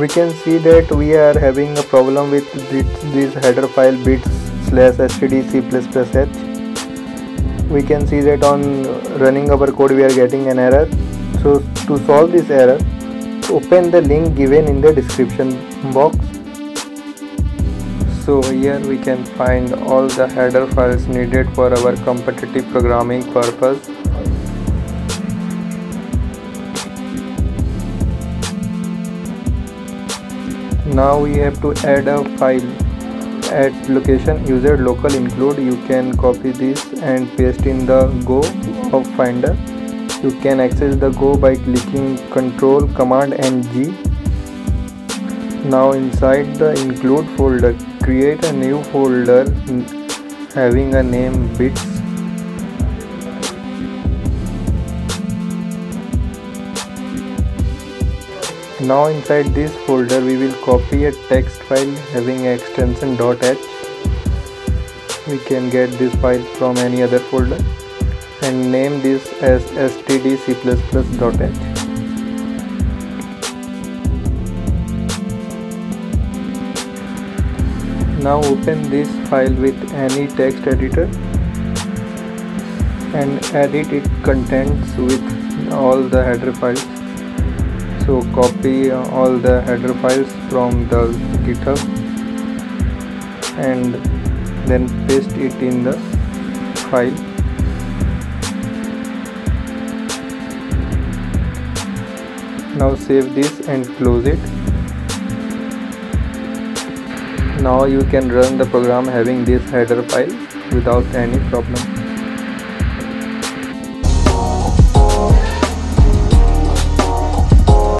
we can see that we are having a problem with this header file bits/stdc++h. We can see that on running our code we are getting an error. So to solve this error, open the link given in the description box. So here we can find all the header files needed for our competitive programming purpose. Now we have to add a file at location user local include. You can copy this and paste in the Go of Finder. You can access the Go by clicking Ctrl Command and G. Now inside the include folder, create a new folder having a name bits. Now inside this folder we will copy a text file having extension .h. We can get this file from any other folder and name this as stdc++.h. Now open this file with any text editor and edit its contents with all the header files. So copy all the header files from the GitHub and then paste it in the file. Now save this and close it. Now you can run the program having this header file without any problem.